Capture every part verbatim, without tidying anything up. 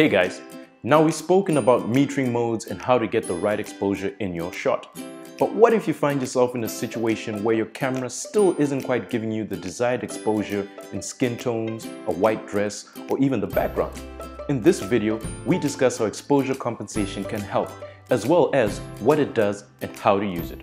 Hey guys, now we've spoken about metering modes and how to get the right exposure in your shot. But what if you find yourself in a situation where your camera still isn't quite giving you the desired exposure in skin tones, a white dress, or even the background? In this video, we discuss how exposure compensation can help, as well as what it does and how to use it.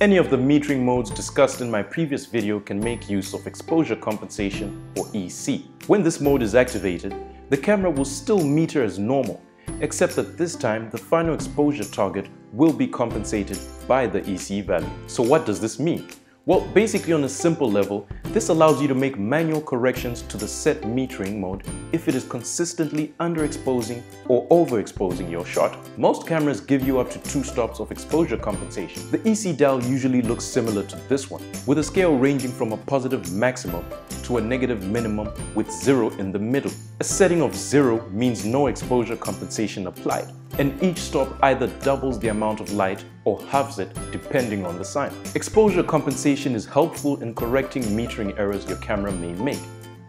Any of the metering modes discussed in my previous video can make use of exposure compensation, or E C. When this mode is activated, the camera will still meter as normal, except that this time the final exposure target will be compensated by the E C value. So what does this mean? Well, basically on a simple level, this allows you to make manual corrections to the set metering mode if it is consistently underexposing or overexposing your shot. Most cameras give you up to two stops of exposure compensation. The E C dial usually looks similar to this one, with a scale ranging from a positive maximum to a negative minimum with zero in the middle. A setting of zero means no exposure compensation applied, and each stop either doubles the amount of light or halves it depending on the sign. Exposure compensation is helpful in correcting metering errors your camera may make.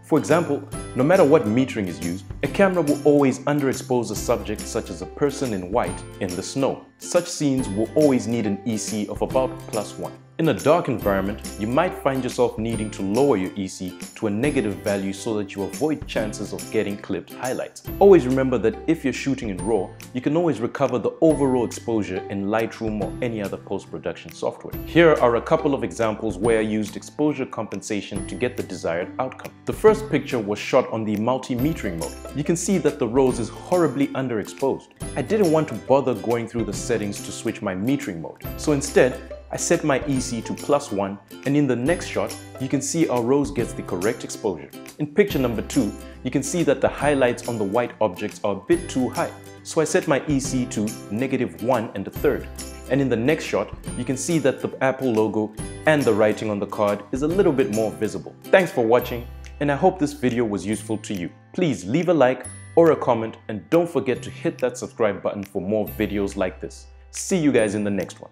For example, no matter what metering is used, a camera will always underexpose a subject such as a person in white in the snow. Such scenes will always need an E C of about plus one. In a dark environment, you might find yourself needing to lower your E C to a negative value so that you avoid chances of getting clipped highlights. Always remember that if you're shooting in RAW, you can always recover the overall exposure in Lightroom or any other post-production software. Here are a couple of examples where I used exposure compensation to get the desired outcome. The first picture was shot on the multi-metering mode. You can see that the rose is horribly underexposed. I didn't want to bother going through the settings to switch my metering mode, so instead, I set my E C to plus one, and in the next shot, you can see our rose gets the correct exposure. In picture number two, you can see that the highlights on the white objects are a bit too high, so I set my E C to negative one and a third. And in the next shot, you can see that the Apple logo and the writing on the card is a little bit more visible. Thanks for watching, and I hope this video was useful to you. Please leave a like or a comment, and don't forget to hit that subscribe button for more videos like this. See you guys in the next one.